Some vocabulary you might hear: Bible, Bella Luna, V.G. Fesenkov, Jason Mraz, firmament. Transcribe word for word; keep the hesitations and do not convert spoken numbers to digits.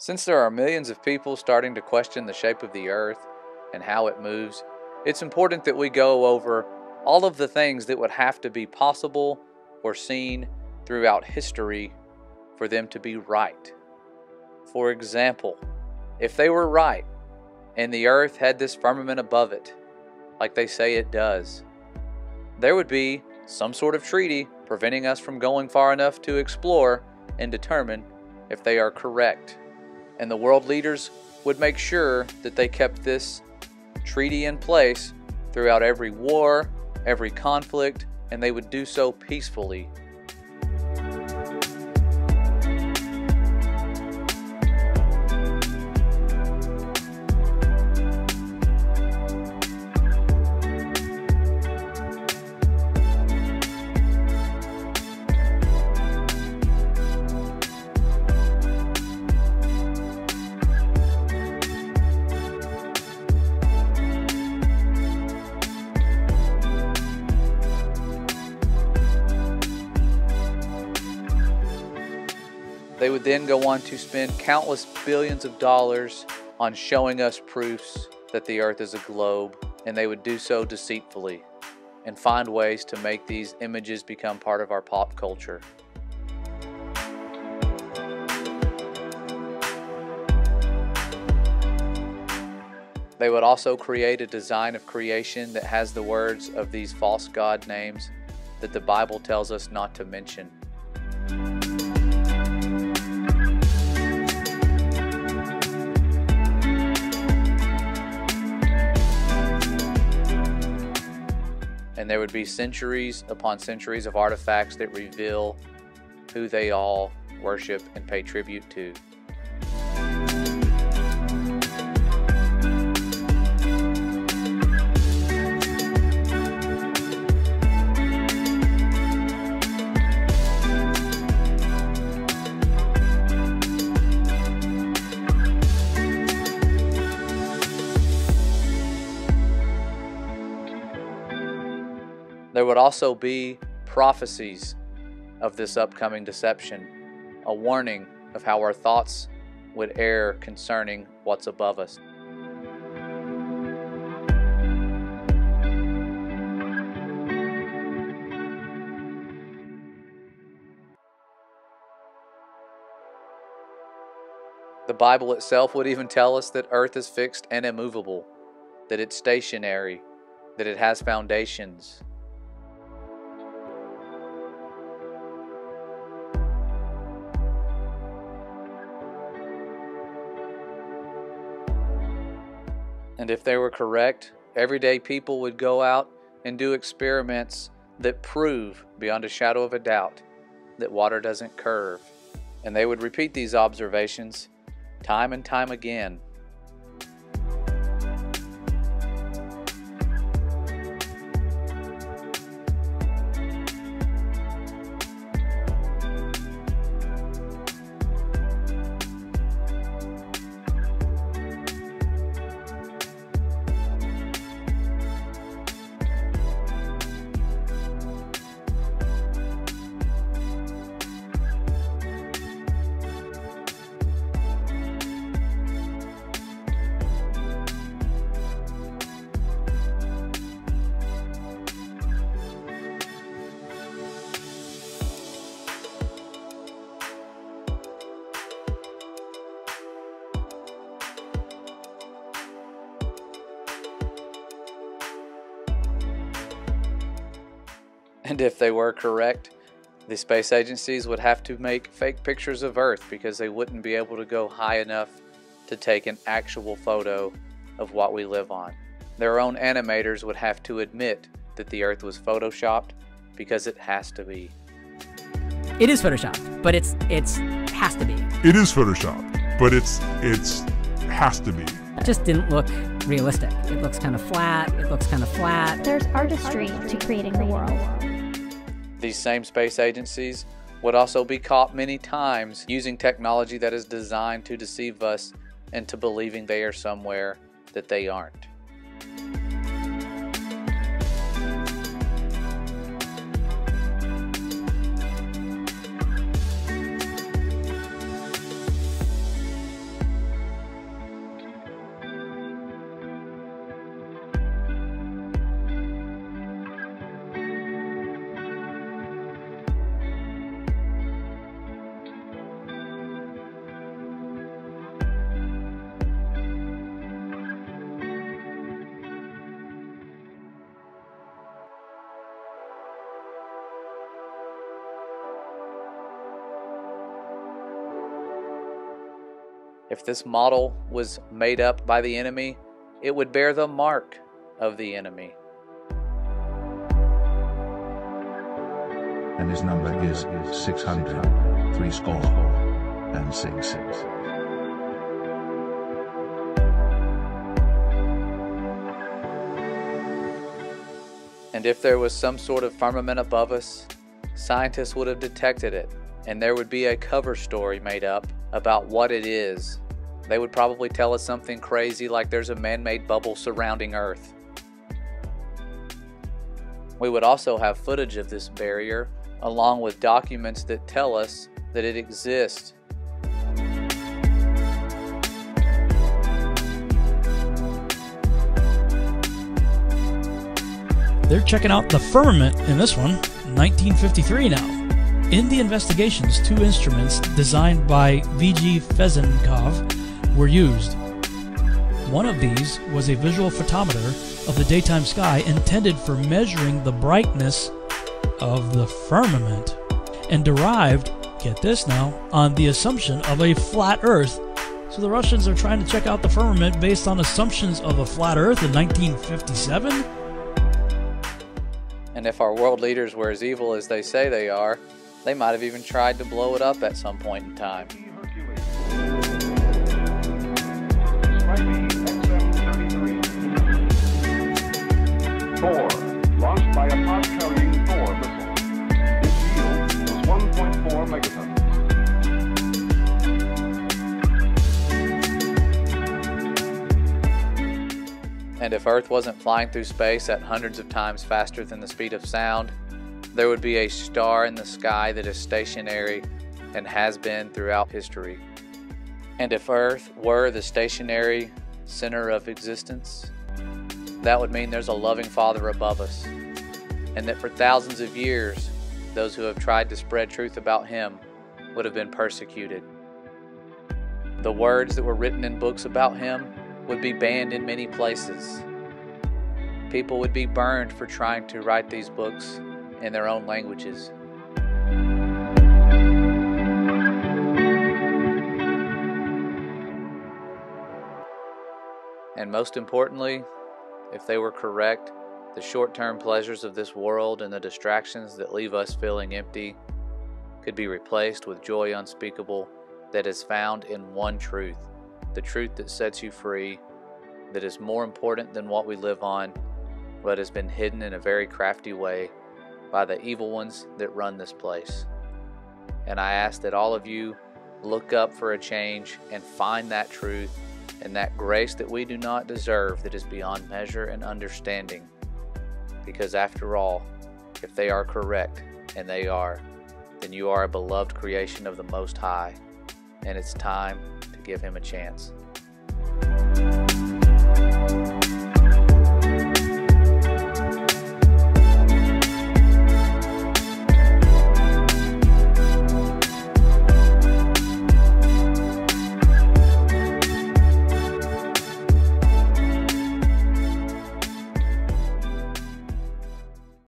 Since there are millions of people starting to question the shape of the Earth and how it moves, it's important that we go over all of the things that would have to be possible or seen throughout history for them to be right. For example, if they were right and the Earth had this firmament above it, like they say it does, there would be some sort of treaty preventing us from going far enough to explore and determine if they are correct. And the world leaders would make sure that they kept this treaty in place throughout every war, every conflict, and they would do so peacefully. They would then go on to spend countless billions of dollars on showing us proofs that the Earth is a globe, and they would do so deceitfully and find ways to make these images become part of our pop culture. They would also create a design of creation that has the words of these false god names that the Bible tells us not to mention. And there would be centuries upon centuries of artifacts that reveal who they all worship and pay tribute to. There would also be prophecies of this upcoming deception, a warning of how our thoughts would err concerning what's above us. The Bible itself would even tell us that Earth is fixed and immovable, that it's stationary, that it has foundations. And if they were correct, everyday people would go out and do experiments that prove beyond a shadow of a doubt that water doesn't curve. And they would repeat these observations time and time again. And if they were correct, the space agencies would have to make fake pictures of Earth because they wouldn't be able to go high enough to take an actual photo of what we live on. Their own animators would have to admit that the Earth was photoshopped because it has to be. It is photoshopped, but it's it's has to be. It is photoshopped, but it's it's has to be. It just didn't look realistic. It looks kind of flat. It looks kind of flat. There's artistry to creating the world. These same space agencies would also be caught many times using technology that is designed to deceive us into believing they are somewhere that they aren't. If this model was made up by the enemy, it would bear the mark of the enemy. And his number is six hundred, three score, and six. And if there was some sort of firmament above us, scientists would have detected it, and there would be a cover story made up about what it is. They would probably tell us something crazy like there's a man-made bubble surrounding Earth. We would also have footage of this barrier, along with documents that tell us that it exists. They're checking out the firmament in this one, nineteen fifty-three now. In the investigations, two instruments designed by V G Fesenkov were used. One of these was a visual photometer of the daytime sky intended for measuring the brightness of the firmament, and derived, get this now, on the assumption of a flat Earth. So the Russians are trying to check out the firmament based on assumptions of a flat Earth in nineteen fifty-seven? And if our world leaders were as evil as they say they are, they might have even tried to blow it up at some point in time. Four. Launched by a pod carrying four missiles. Its yield is one point four megatons. And if Earth wasn't flying through space at hundreds of times faster than the speed of sound, there would be a star in the sky that is stationary and has been throughout history. And if Earth were the stationary center of existence, that would mean there's a loving Father above us, and that for thousands of years, those who have tried to spread truth about Him would have been persecuted. The words that were written in books about Him would be banned in many places. People would be burned for trying to write these books in their own languages. And most importantly, if they were correct, the short-term pleasures of this world and the distractions that leave us feeling empty could be replaced with joy unspeakable that is found in one truth, the truth that sets you free, that is more important than what we live on, but has been hidden in a very crafty way by the evil ones that run this place. And I ask that all of you look up for a change and find that truth and that grace that we do not deserve, that is beyond measure and understanding. Because after all, if they are correct, and they are, then you are a beloved creation of the Most High, and it's time to give Him a chance.